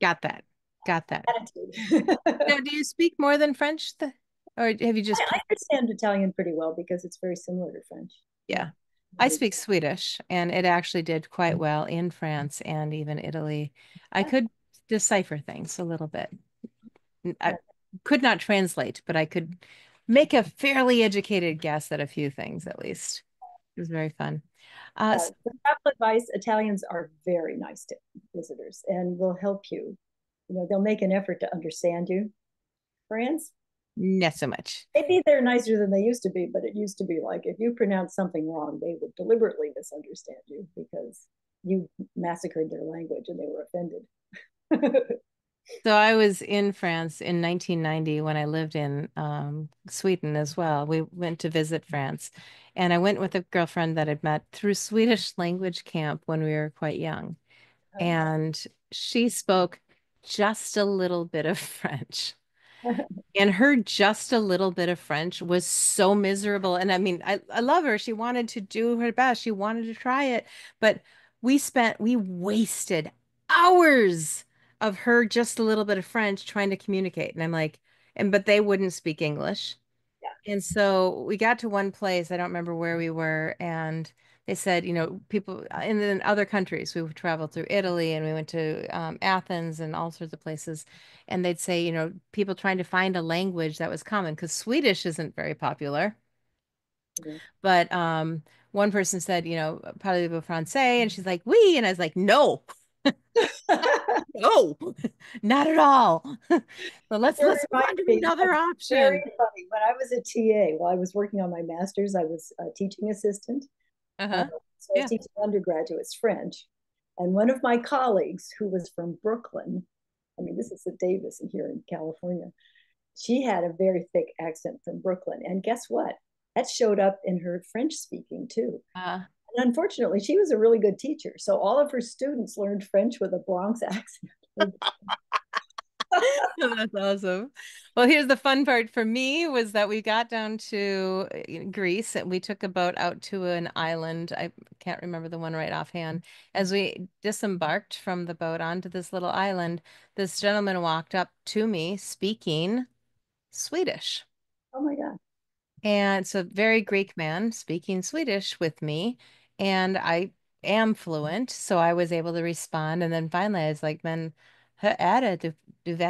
Got that. Got that. Attitude. Now, do you speak more than French? Th or have you just... I, I understand Italian pretty well because it's very similar to French. Yeah. I speak Swedish, and it actually did quite well in France and even Italy. I could decipher things a little bit. I could not translate, but I could make a fairly educated guess at a few things, at least. It was very fun. Uh, uh, so travel advice, Italians are very nice to visitors and will help you. You know, they'll make an effort to understand you. France? Not so much. Maybe they're nicer than they used to be, but it used to be like if you pronounce something wrong, they would deliberately misunderstand you because you massacred their language and they were offended. So I was in France in nineteen ninety when I lived in um, Sweden as well. We went to visit France, and I went with a girlfriend that I'd met through Swedish language camp when we were quite young. and she spoke just a little bit of French. And her just a little bit of French was so miserable. And I mean, I, I love her. She wanted to do her best. She wanted to try it. But we spent, we wasted hours of her just a little bit of French trying to communicate. And I'm like, and but they wouldn't speak English. Yeah. And so we got to one place, I don't remember where we were. And they said, you know, people in, in other countries, we traveled through Italy and we went to um, Athens and all sorts of places. And they'd say, you know, people trying to find a language that was common because Swedish isn't very popular. Mm-hmm. But um, one person said, you know, parlez vous français? And she's like, oui. And I was like, no, no, not at all. So let's, there let's find another option. Very funny. When I was a T A, while I was working on my master's, I was a teaching assistant. Uh-huh. So I was teaching undergraduates French, and one of my colleagues who was from Brooklyn, I mean this is at Davis and here in California, she had a very thick accent from Brooklyn, and guess what, that showed up in her French speaking too. Uh-huh. And unfortunately she was a really good teacher, so all of her students learned French with a Bronx accent. That's awesome. Well, here's the fun part for me was that we got down to Greece and we took a boat out to an island. I can't remember the one right offhand. As we disembarked from the boat onto this little island, this gentleman walked up to me speaking Swedish. Oh my God. And it's a very Greek man speaking Swedish with me. And I am fluent, so I was able to respond. And then finally I was like, man, how is it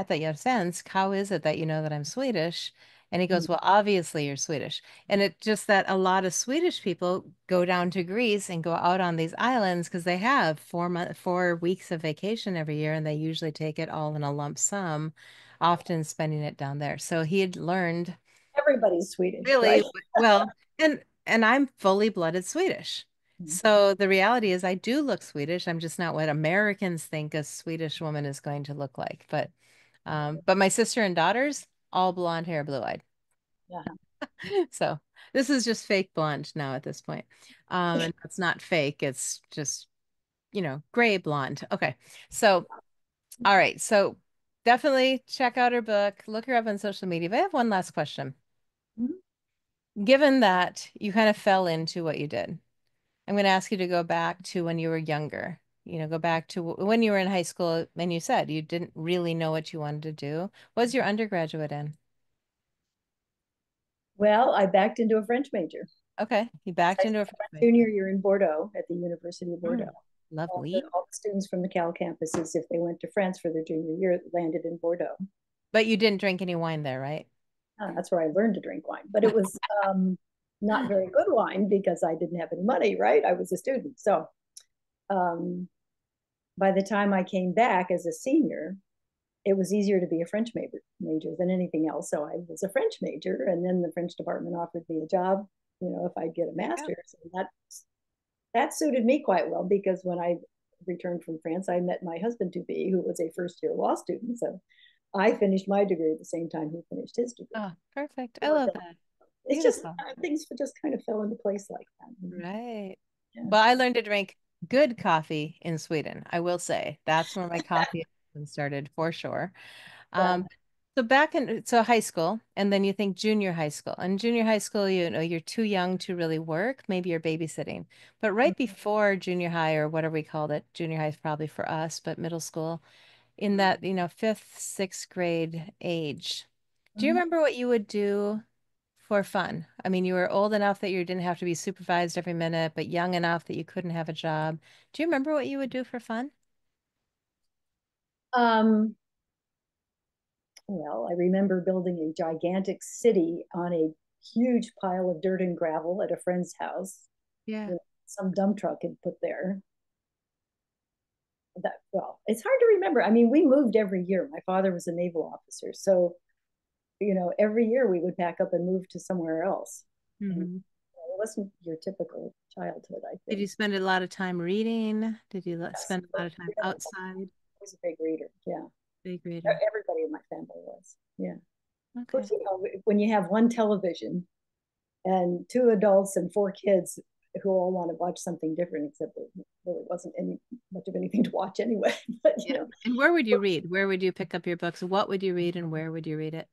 that you know that I'm Swedish? And he goes, well, obviously you're Swedish. And it's just that a lot of Swedish people go down to Greece and go out on these islands because they have four month, four weeks of vacation every year, and they usually take it all in a lump sum, often spending it down there. So he had learned. Everybody's Swedish. Really, right? Well, and and I'm fully blooded Swedish. So the reality is I do look Swedish. I'm just not what Americans think a Swedish woman is going to look like. But um, but my sister and daughters, all blonde hair, blue eyed. Yeah. So this is just fake blonde now at this point. Um, and it's not fake. It's just, you know, gray blonde. Okay. So, all right. So definitely check out her book. Look her up on social media. But I have one last question. Mm-hmm. Given that you kind of fell into what you did, I'm going to ask you to go back to when you were younger, you know, go back to when you were in high school and you said you didn't really know what you wanted to do. What was your undergraduate in? Well, I backed into a French major. Okay. You backed I into a French major. Junior year in Bordeaux at the University of Bordeaux. Mm, lovely. All the, all the students from the Cal campuses, if they went to France for their junior year, landed in Bordeaux. But you didn't drink any wine there, right? Oh, that's where I learned to drink wine, but it was... um, not very good wine because I didn't have any money, right? I was a student. So um, by the time I came back as a senior, it was easier to be a French major, major than anything else. So I was a French major, and then the French department offered me a job, you know, if I'd get a master's. And that, that suited me quite well because when I returned from France, I met my husband-to-be, who was a first-year law student. So I finished my degree at the same time he finished his degree. Oh, perfect. I love that. It's Beautiful. just things just kind of fell into place like that. Right. Yeah. Well, I learned to drink good coffee in Sweden. I will say that's where my coffee started for sure. Yeah. Um, so back in so high school, and then you think junior high school. And junior high school, you know, you're too young to really work. Maybe you're babysitting. But right mm-hmm. before junior high, or whatever we called it, junior high is probably for us, but middle school, in that, you know, fifth, sixth grade age. Do mm-hmm. you remember what you would do for fun? I mean, you were old enough that you didn't have to be supervised every minute, but young enough that you couldn't have a job. Do you remember what you would do for fun? Um, well, I remember building a gigantic city on a huge pile of dirt and gravel at a friend's house. Yeah. Some dump truck had put there. That, well, it's hard to remember. I mean, we moved every year. My father was a naval officer, so you know, every year we would pack up and move to somewhere else. Mm-hmm. And it wasn't your typical childhood, I think. Did you spend a lot of time reading? Did you yes. spend a lot of time yeah. outside? I was a big reader, yeah. Big reader. Everybody in my family was, yeah. Okay. But, you know, when you have one television and two adults and four kids, who all want to watch something different, except there really wasn't any much of anything to watch anyway. But, you know. And where would you read? Where would you pick up your books? What would you read and where would you read it?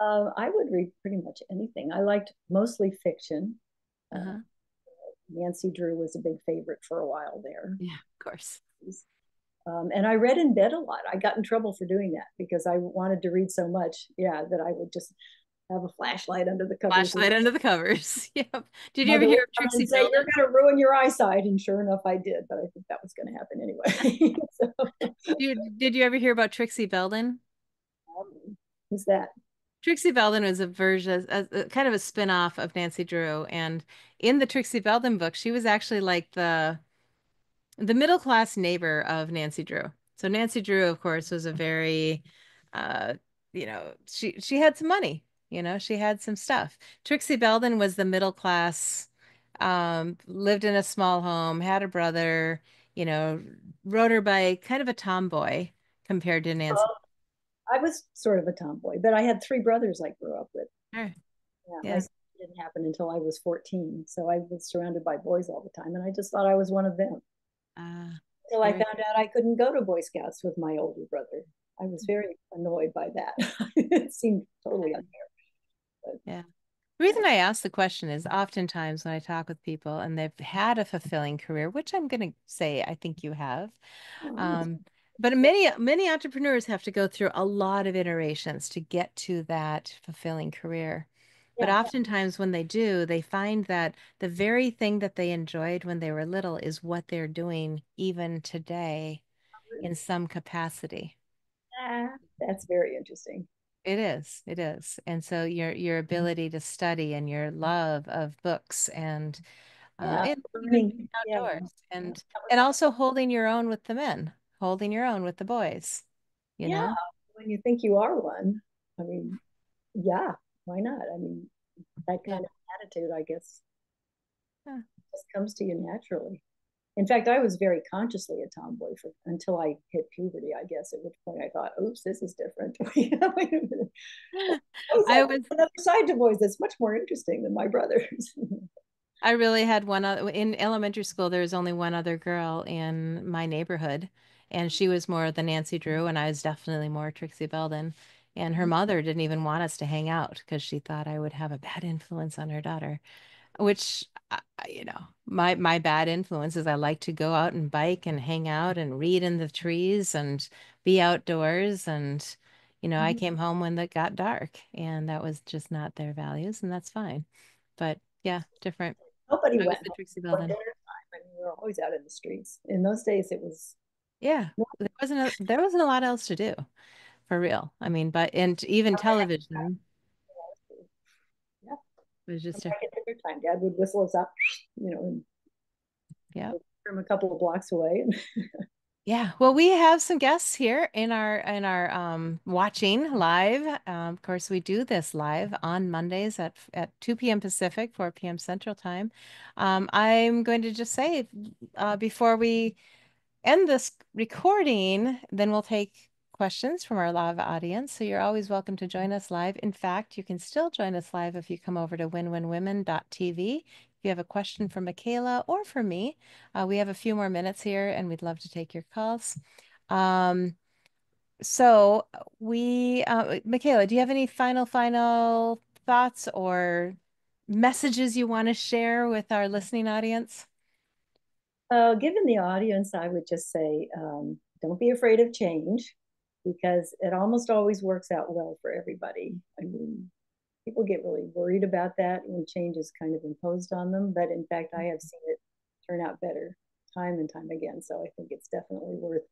Uh, I would read pretty much anything. I liked mostly fiction. Uh-huh. Nancy Drew was a big favorite for a while there. Yeah, of course. Um, and I read in bed a lot. I got in trouble for doing that because I wanted to read so much, yeah, that I would just have a flashlight under the covers. Flashlight under the covers. Yep. Did you ever hear of Trixie Belden? You're going to ruin your eyesight, and sure enough, I did. But I think that was going to happen anyway. So. Did, did you ever hear about Trixie Belden? Um, who's that? Trixie Belden was a version, a, a, kind of a spin-off of Nancy Drew. And in the Trixie Belden book, she was actually like the the middle-class neighbor of Nancy Drew. So Nancy Drew, of course, was a very, uh, you know, she, she had some money, you know, she had some stuff. Trixie Belden was the middle-class, um, lived in a small home, had a brother, you know, rode her bike, kind of a tomboy compared to Nancy. Oh. I was sort of a tomboy, but I had three brothers I grew up with. Sure. Yeah, yeah. My sister didn't happen until I was fourteen. So I was surrounded by boys all the time. And I just thought I was one of them. Uh, until I found out I couldn't go to Boy Scouts with my older brother. I was very annoyed by that. It seemed totally unfair. But, yeah. The reason I ask the question is oftentimes when I talk with people and they've had a fulfilling career, which I'm going to say I think you have. Oh, um, But many, many entrepreneurs have to go through a lot of iterations to get to that fulfilling career. Yeah. But oftentimes when they do, they find that the very thing that they enjoyed when they were little is what they're doing even today in some capacity. Uh, that's very interesting. It is. It is. And so your, your ability to study and your love of books and uh, yeah. and outdoors yeah. and, and also holding your own with the men. Holding your own with the boys, you yeah, know? When you think you are one, I mean, yeah, why not? I mean, that kind yeah. of attitude, I guess, huh. just comes to you naturally. In fact, I was very consciously a tomboy for, until I hit puberty, I guess, at which point I thought, oops, this is different. Wait a minute. I was another side to boys that's much more interesting than my brothers. I really had one other, in elementary school, there was only one other girl in my neighborhood. And she was more the Nancy Drew, and I was definitely more Trixie Belden. And her mother didn't even want us to hang out because she thought I would have a bad influence on her daughter, which, you know, my my bad influence is I like to go out and bike and hang out and read in the trees and be outdoors. And, you know, mm-hmm. I came home when it got dark, and that was just not their values, and that's fine. But, yeah, different. Nobody went to Trixie Belden. Time. I mean, we were always out in the streets. In those days, it was... Yeah, there wasn't a, there wasn't a lot else to do, for real. I mean, but and even television. Yeah, it was just a, back at dinner time. Dad would whistle us up, you know. And yeah, from a couple of blocks away. Yeah, well, we have some guests here in our in our um, watching live. Um, of course, we do this live on Mondays at at two p m Pacific, four p m Central Time. Um, I'm going to just say uh, before we end this recording, then we'll take questions from our live audience. So you're always welcome to join us live. In fact, you can still join us live if you come over to win win women dot t v. If you have a question for Michaela or for me, uh, we have a few more minutes here and we'd love to take your calls. Um, so we, uh, Michaela, do you have any final, final thoughts or messages you want to share with our listening audience? Uh, given the audience, I would just say, um, don't be afraid of change, because it almost always works out well for everybody. I mean, people get really worried about that when change is kind of imposed on them. But in fact, I have seen it turn out better time and time again. So I think it's definitely worth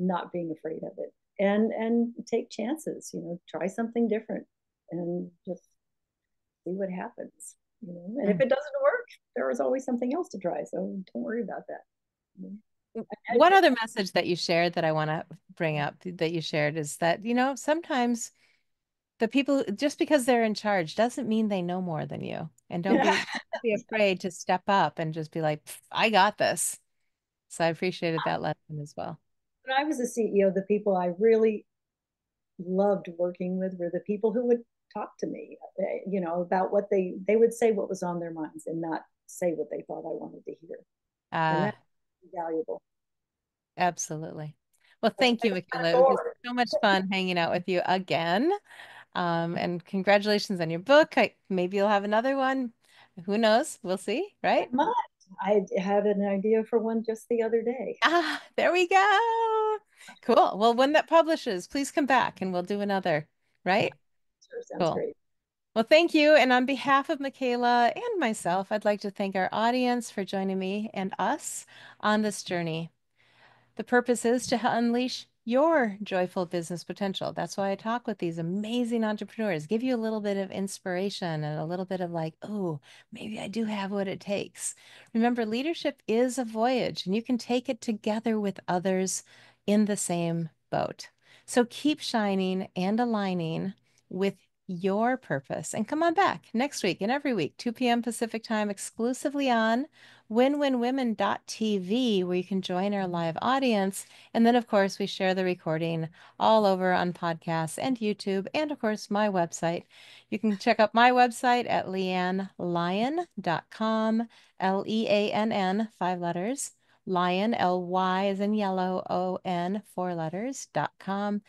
not being afraid of it, and, and take chances, you know, try something different and just see what happens. You know, and if it doesn't work, there is always something else to try. So don't worry about that. You know? One other message that you shared that I want to bring up that you shared is that, you know, sometimes the people, just because they're in charge doesn't mean they know more than you. And don't be, be afraid to step up and just be like, I got this. So I appreciated that lesson as well. When I was a C E O, the people I really loved working with were the people who would talk to me, you know, about what they, they would say what was on their minds and not say what they thought I wanted to hear. Uh, and that's valuable. Absolutely. Well, thank you, Michaela. It was so much fun hanging out with you again. Um, and congratulations on your book. I, maybe you'll have another one. Who knows? We'll see, right? I had an idea for one just the other day. Ah, there we go. Cool. Well, when that publishes, please come back and we'll do another, right? Sure, sounds cool. Great. Well, thank you. And on behalf of Michaela and myself, I'd like to thank our audience for joining me and us on this journey. The purpose is to unleash your joyful business potential. That's why I talk with these amazing entrepreneurs, give you a little bit of inspiration and a little bit of like, oh, maybe I do have what it takes. Remember, leadership is a voyage and you can take it together with others in the same boat. So keep shining and aligning with your purpose, and come on back next week and every week, two p m Pacific time, exclusively on win win women dot t v, where you can join our live audience. And then, of course, we share the recording all over on podcasts and YouTube, and of course, my website. You can check out my website at leanne lion dot com, L E A N N, five letters, lion, L Y as in yellow, O N, four letters, dot com.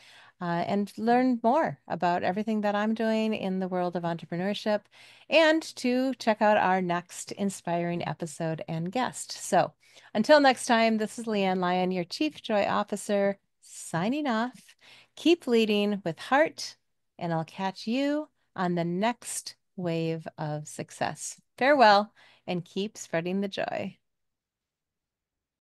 Uh, and learn more about everything that I'm doing in the world of entrepreneurship, and to check out our next inspiring episode and guest. So until next time, this is Leanne Lyon, your Chief Joy Officer, signing off. Keep leading with heart, and I'll catch you on the next wave of success. Farewell, and keep spreading the joy.